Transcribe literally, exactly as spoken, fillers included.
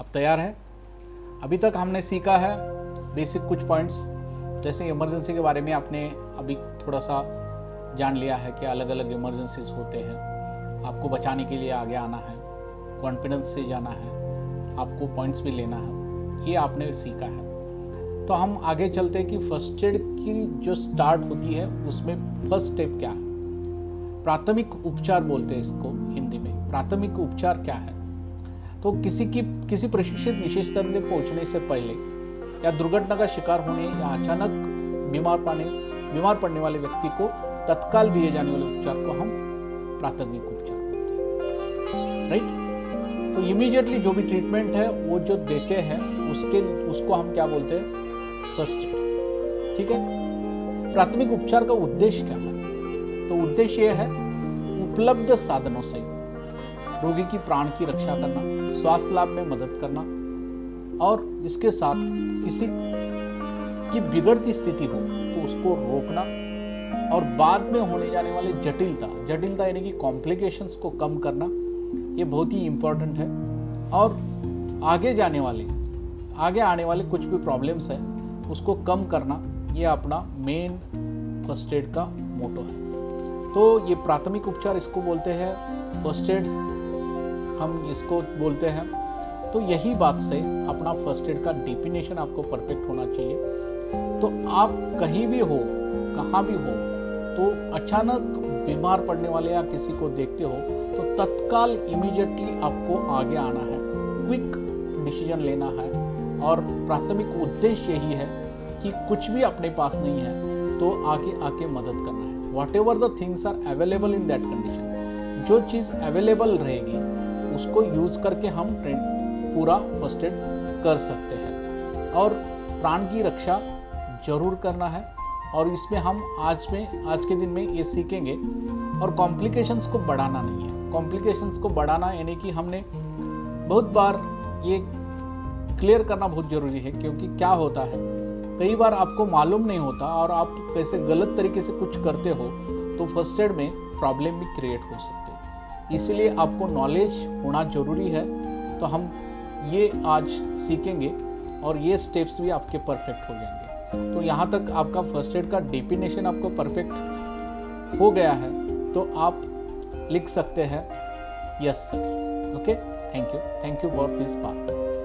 अब तैयार हैं। अभी तक हमने सीखा है बेसिक कुछ पॉइंट्स, जैसे इमरजेंसी के बारे में आपने अभी थोड़ा सा जान लिया है कि अलग अलग इमरजेंसीज होते हैं, आपको बचाने के लिए आगे आना है, कॉन्फिडेंस से जाना है, आपको पॉइंट्स भी लेना है, ये आपने सीखा है। तो हम आगे चलते हैं कि फर्स्ट एड की जो स्टार्ट होती है उसमें फर्स्ट स्टेप क्या है। प्राथमिक उपचार बोलते हैं इसको हिंदी में। प्राथमिक उपचार क्या है? तो किसी की किसी प्रशिक्षित विशेष तंत्र में पहुंचने से पहले या दुर्घटना का शिकार होने या अचानक बीमार पाने बीमार पड़ने वाले व्यक्ति को तत्काल दिए जाने वाले उपचार को हम प्राथमिक उपचार बोलते हैं, राइट। तो इमीडिएटली जो भी ट्रीटमेंट है वो जो देते हैं उसके उसको हम क्या बोलते हैं? फर्स्ट एड, ठीक है। प्राथमिक उपचार का उद्देश्य क्या है? तो उद्देश्य यह है उपलब्ध साधनों से रोगी की प्राण की रक्षा करना, स्वास्थ्य लाभ में मदद करना और इसके साथ किसी की बिगड़ती स्थिति हो तो उसको रोकना और बाद में होने जाने वाले जटिलता जटिलता यानी कि कॉम्प्लिकेशंस को कम करना, ये बहुत ही इम्पोर्टेंट है। और आगे जाने वाले आगे आने वाले कुछ भी प्रॉब्लम्स हैं उसको कम करना, ये अपना मेन फर्स्ट एड का मोटो है। तो ये प्राथमिक उपचार इसको बोलते हैं, फर्स्ट एड हम इसको बोलते हैं। तो यही बात से अपना फर्स्ट एड का डेफिनेशन आपको परफेक्ट होना चाहिए। तो आप कहीं भी हो, कहाँ भी हो, तो अचानक बीमार पड़ने वाले या किसी को देखते हो तो तत्काल इमीडिएटली आपको आगे आना है, क्विक डिसीजन लेना है। और प्राथमिक उद्देश्य यही है कि कुछ भी अपने पास नहीं है तो आगे आके मदद करना है। Whatever the things are available in that condition, जो चीज़ अवेलेबल रहेगी उसको यूज़ करके हम पूरा फर्स्ट एड कर सकते हैं। और प्राण की रक्षा जरूर करना है और इसमें हम आज में आज के दिन में ये सीखेंगे। और कॉम्प्लिकेशंस को बढ़ाना नहीं है। कॉम्प्लिकेशंस को बढ़ाना यानी कि हमने बहुत बार ये क्लियर करना बहुत ज़रूरी है, क्योंकि क्या होता है कई बार आपको मालूम नहीं होता और आप कैसे गलत तरीके से कुछ करते हो तो फर्स्ट एड में प्रॉब्लम भी क्रिएट हो सकते हैं। इसलिए आपको नॉलेज होना ज़रूरी है। तो हम ये आज सीखेंगे और ये स्टेप्स भी आपके परफेक्ट हो जाएंगे। तो यहाँ तक आपका फर्स्ट एड का डेफिनेशन आपको परफेक्ट हो गया है, तो आप लिख सकते हैं yes sir. Okay, thank you thank you for this part.